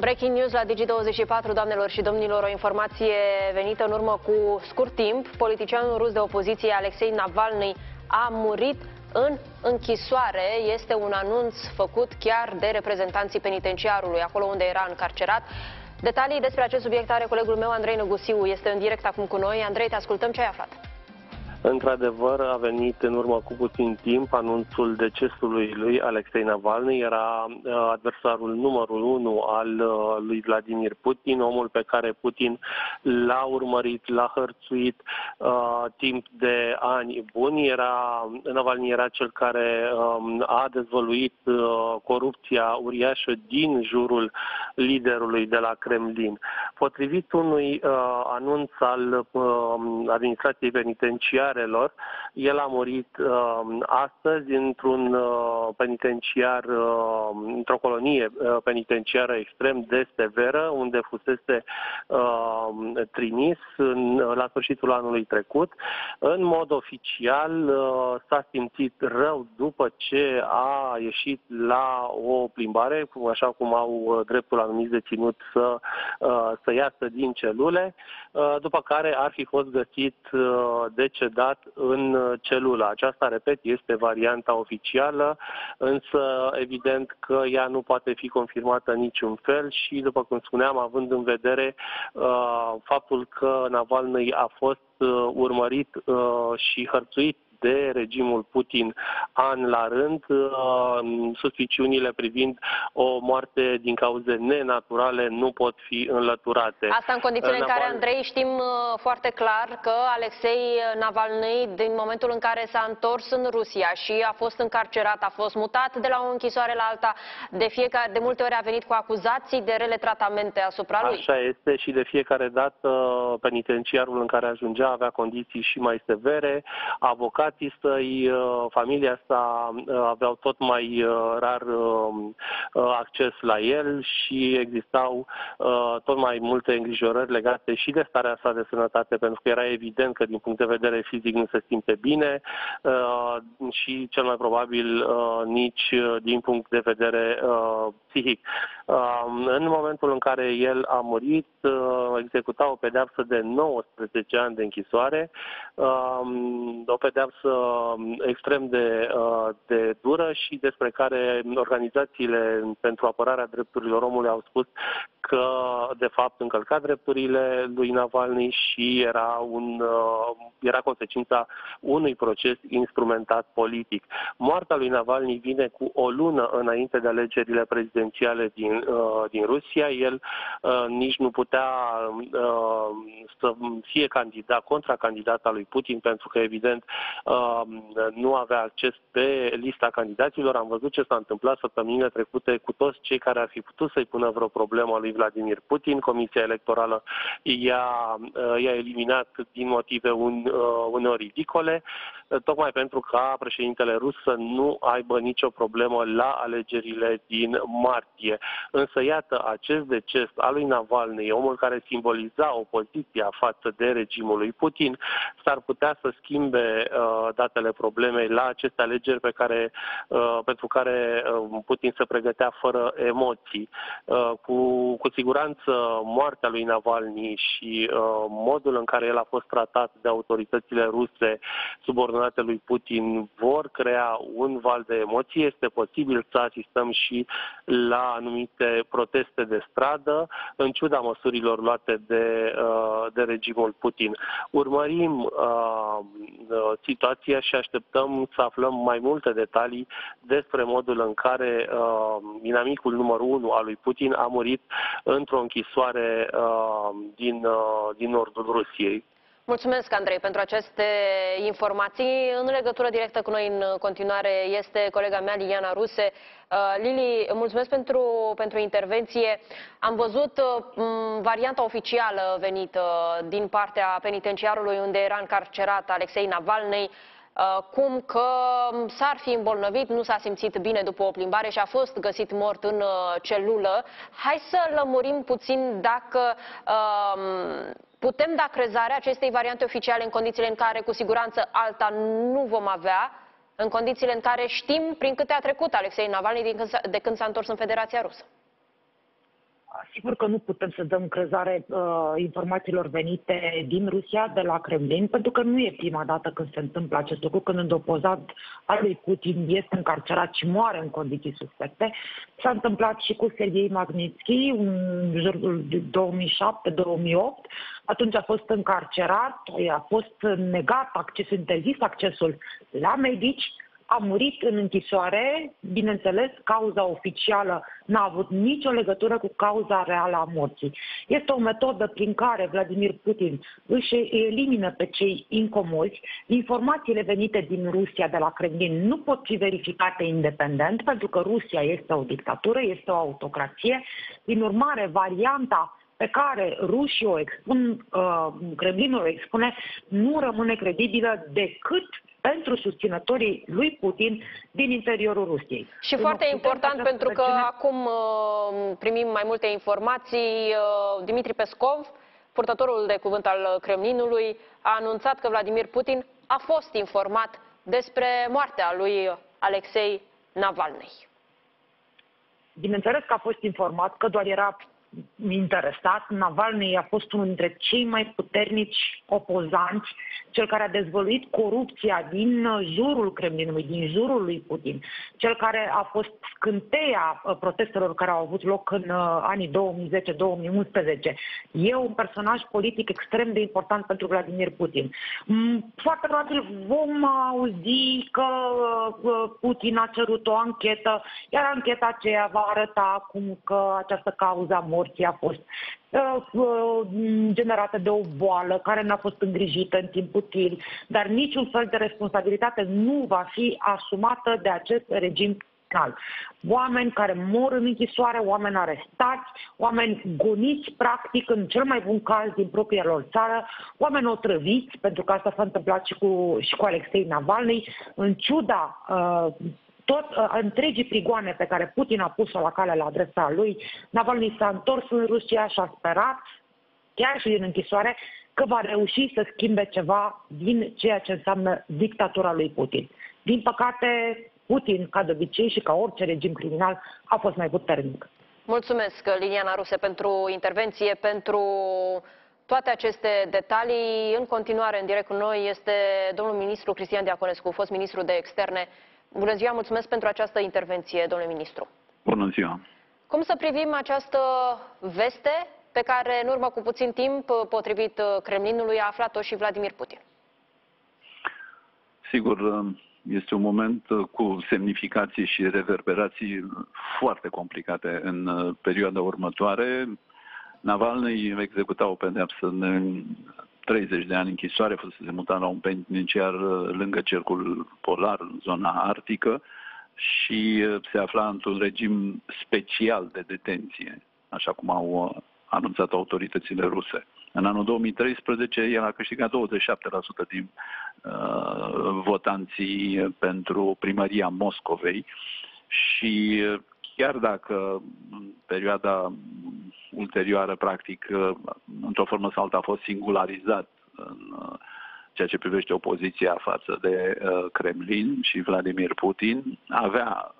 Breaking news la Digi24, doamnelor și domnilor, o informație venită în urmă cu scurt timp. Politicianul rus de opoziție Alexei Navalny a murit în închisoare. Este un anunț făcut chiar de reprezentanții penitenciarului, acolo unde era încarcerat. Detalii despre acest subiect are colegul meu Andrei Nogușiu. Este în direct acum cu noi. Andrei, te ascultăm, ce ai aflat? Într-adevăr, a venit în urmă cu puțin timp anunțul decesului lui Alexei Navalny. Era adversarul numărul 1 al lui Vladimir Putin, omul pe care Putin l-a urmărit, l-a hărțuit timp de ani buni. Navalny era cel care a dezvăluit corupția uriașă din jurul liderului de la Kremlin. Potrivit unui anunț al administrației penitenciare, el a murit astăzi într-un penitenciar, într-o colonie penitenciară extrem de severă, unde fusese trimis la sfârșitul anului trecut. În mod oficial s-a simțit rău după ce a ieșit la o plimbare, așa cum au dreptul anumiți deținuți să iasă din celule, după care ar fi fost găsit decedat în celulă. Aceasta, repet, este varianta oficială, însă evident că ea nu poate fi confirmată în niciun fel și, după cum spuneam, având în vedere faptul că Navalny a fost urmărit și hărțuit de regimul Putin an la rând, suspiciunile privind o moarte din cauze nenaturale nu pot fi înlăturate. Asta în condițiile în care, Andrei, știm foarte clar că Alexei Navalny, din momentul în care s-a întors în Rusia și a fost încarcerat, a fost mutat de la o închisoare la alta, de multe ori a venit cu acuzații de rele tratamente asupra lui. Așa este, și de fiecare dată penitenciarul în care ajungea avea condiții și mai severe, avocat săi, familia sa aveau tot mai rar acces la el și existau tot mai multe îngrijorări legate și de starea sa de sănătate, pentru că era evident că din punct de vedere fizic nu se simte bine și cel mai probabil nici din punct de vedere psihic. În momentul în care el a murit, executa o pedeapsă de 19 ani de închisoare, o pedeapsă extrem de dură și despre care organizațiile pentru apărarea drepturilor omului au spus că, de fapt, încălca drepturile lui Navalny și era consecința unui proces instrumentat politic. Moartea lui Navalny vine cu o lună înainte de alegerile prezidențiale din Rusia. El nici nu putea să fie candidat, contracandidat al lui Putin, pentru că, evident, nu avea acces pe lista candidaților. Am văzut ce s-a întâmplat săptămânile trecute cu toți cei care ar fi putut să-i pună vreo problemă lui Vladimir Putin. Comisia electorală i-a eliminat din motive uneori ridicole, tocmai pentru ca președintele rus să nu aibă nicio problemă la alegerile din martie. Însă, iată, acest deces al lui Navalny, omul care simboliza opoziția față de regimul lui Putin, s-ar putea să schimbe datele problemei la aceste alegeri pentru care Putin se pregătea fără emoții. Cu siguranță moartea lui Navalny și modul în care el a fost tratat de autoritățile ruse subordonate lui Putin vor crea un val de emoții. Este posibil să asistăm și la anumite proteste de stradă, în ciuda măsurilor luate de regimul Putin. Urmărim situația și așteptăm să aflăm mai multe detalii despre modul în care inamicul numărul 1 al lui Putin a murit într-o închisoare din nordul Rusiei. Mulțumesc, Andrei, pentru aceste informații. În legătură directă cu noi în continuare este colega mea, Liliana Ruse. Lili, mulțumesc pentru intervenție. Am văzut varianta oficială venită din partea penitenciarului unde era încarcerat Alexei Navalny, cum că s-ar fi îmbolnăvit, nu s-a simțit bine după o plimbare și a fost găsit mort în celulă. Hai să lămurim puțin dacă putem da crezarea acestei variante oficiale în condițiile în care, cu siguranță, alta nu vom avea, în condițiile în care știm prin câte a trecut Alexei Navalny de când s-a întors în Federația Rusă. Sigur că nu putem să dăm crezare informațiilor venite din Rusia, de la Kremlin, pentru că nu e prima dată când se întâmplă acest lucru, când un opozant al lui Putin este încarcerat și moare în condiții suspecte. S-a întâmplat și cu Sergei Magnitsky în jurul 2007-2008. Atunci a fost încarcerat, a fost negat accesul, interzis accesul la medici, a murit în închisoare, bineînțeles, cauza oficială n-a avut nicio legătură cu cauza reală a morții. Este o metodă prin care Vladimir Putin își elimină pe cei incomozi. Informațiile venite din Rusia, de la Kremlin, nu pot fi verificate independent, pentru că Rusia este o dictatură, este o autocrație. Din urmare, varianta pe care rușii o expun, Kremlinul o expune, nu rămâne credibilă decât pentru susținătorii lui Putin din interiorul Rusiei. Și foarte important, pentru că acum primim mai multe informații. Dmitri Peskov, purtătorul de cuvânt al Kremlinului, a anunțat că Vladimir Putin a fost informat despre moartea lui Alexei Navalny. Bineînțeles că a fost informat, că doar era interesat. Navalny a fost unul dintre cei mai puternici opozanți, cel care a dezvăluit corupția din jurul Kremlinului, din jurul lui Putin, cel care a fost scânteia protestelor care au avut loc în anii 2010-2011. E un personaj politic extrem de important pentru Vladimir Putin. Foarte probabil vom auzi că Putin a cerut o anchetă, iar ancheta aceea va arăta acum că această cauza morții a fost generată de o boală care n-a fost îngrijită în timp util, dar niciun fel de responsabilitate nu va fi asumată de acest regim penal. Oameni care mor în închisoare, oameni arestați, oameni goniți practic, în cel mai bun caz, din propria lor țară, oameni otrăviți, pentru că asta s-a întâmplat și cu Alexei Navalny, în ciuda întregii prigoane pe care Putin a pus-o la cale la adresa lui. Navalny s-a întors în Rusia și a sperat, chiar și din închisoare, că va reuși să schimbe ceva din ceea ce înseamnă dictatura lui Putin. Din păcate, Putin, ca de obicei și ca orice regim criminal, a fost mai puternic. Mulțumesc, Liliana Ruse, pentru intervenție, pentru toate aceste detalii. În continuare, în direct cu noi, este domnul ministru Cristian Diaconescu, fost ministru de externe. Bună ziua, mulțumesc pentru această intervenție, domnule ministru. Bună ziua. Cum să privim această veste pe care, în urmă cu puțin timp, potrivit Kremlinului, a aflat-o și Vladimir Putin? Sigur, este un moment cu semnificații și reverberații foarte complicate în perioada următoare. Navalny executa o pedeapsă în 30 de ani închisoare, fusese mutat la un penitenciar lângă cercul polar, în zona arctică, și se afla într-un regim special de detenție, așa cum au anunțat autoritățile ruse. În anul 2013, el a câștigat 27% din votanții pentru primăria Moscovei și chiar dacă în perioada ulterioară, practic, într-o formă sau alta, a fost singularizat în ceea ce privește opoziția față de Kremlin și Vladimir Putin, avea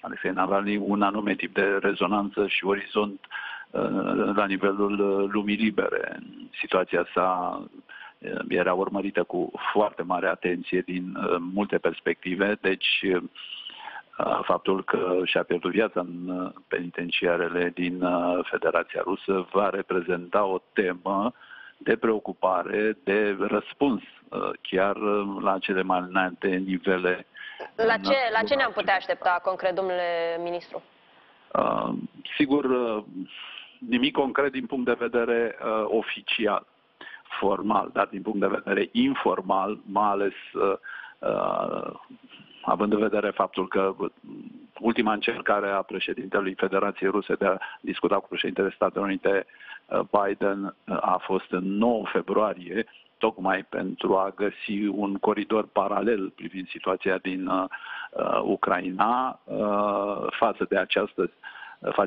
Alexei Navalny un anume tip de rezonanță și orizont la nivelul lumii libere. Situația sa era urmărită cu foarte mare atenție din multe perspective, deci faptul că și-a pierdut viața în penitenciarele din Federația Rusă va reprezenta o temă de preocupare, de răspuns chiar la cele mai înalte nivele. La ce ne-am putea aștepta concret, domnule ministru? Sigur, nimic concret din punct de vedere oficial, formal, dar din punct de vedere informal, mai ales având în vedere faptul că ultima încercare a președintelui Federației Ruse de a discuta cu președintele Statelor Unite, Biden, a fost în 9 februarie, tocmai pentru a găsi un coridor paralel privind situația din Ucraina față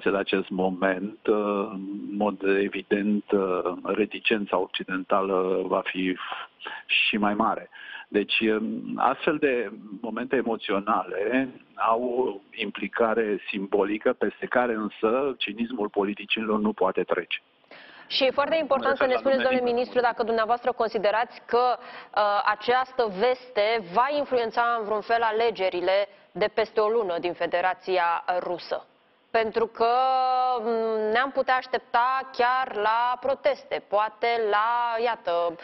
de acest moment. În mod evident, reticența occidentală va fi și mai mare. Deci astfel de momente emoționale au o implicare simbolică peste care însă cinismul politicilor nu poate trece. Și e foarte important să ne spuneți, domnule ministru, dacă dumneavoastră considerați că această veste va influența în vreun fel alegerile de peste o lună din Federația Rusă. Pentru că ne-am putea aștepta chiar la proteste, poate la, iată,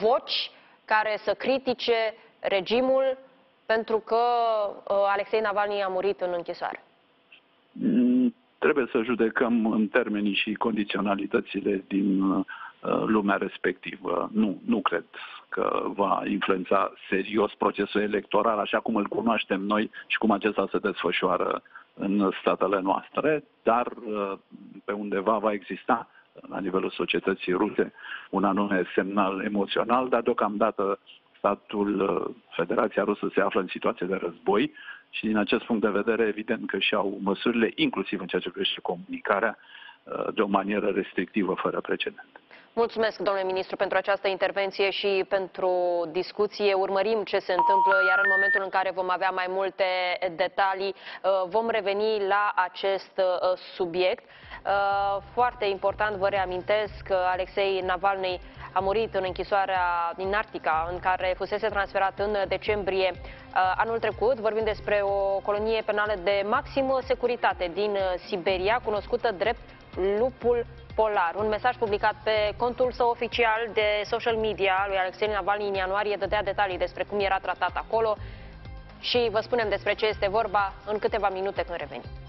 voci care să critice regimul pentru că Alexei Navalny a murit în închisoare. Trebuie să judecăm în termenii și condiționalitățile din lumea respectivă. Nu cred că va influența serios procesul electoral așa cum îl cunoaștem noi și cum acesta se desfășoară în statele noastre, dar pe undeva va exista la nivelul societății ruse un anume semnal emoțional, dar deocamdată Federația Rusă se află în situație de război și din acest punct de vedere evident că și-au măsurile, inclusiv în ceea ce privește comunicarea, de o manieră restrictivă fără precedent. Mulțumesc, domnule ministru, pentru această intervenție și pentru discuție. Urmărim ce se întâmplă, iar în momentul în care vom avea mai multe detalii, vom reveni la acest subiect. Foarte important, vă reamintesc că Alexei Navalny a murit în închisoarea din Arctica, în care fusese transferat în decembrie anul trecut. Vorbim despre o colonie penală de maximă securitate din Siberia, cunoscută drept Lupul Polar. Un mesaj publicat pe contul său oficial de social media lui Alexei Navalny în ianuarie dădea detalii despre cum era tratat acolo și vă spunem despre ce este vorba în câteva minute când revenim.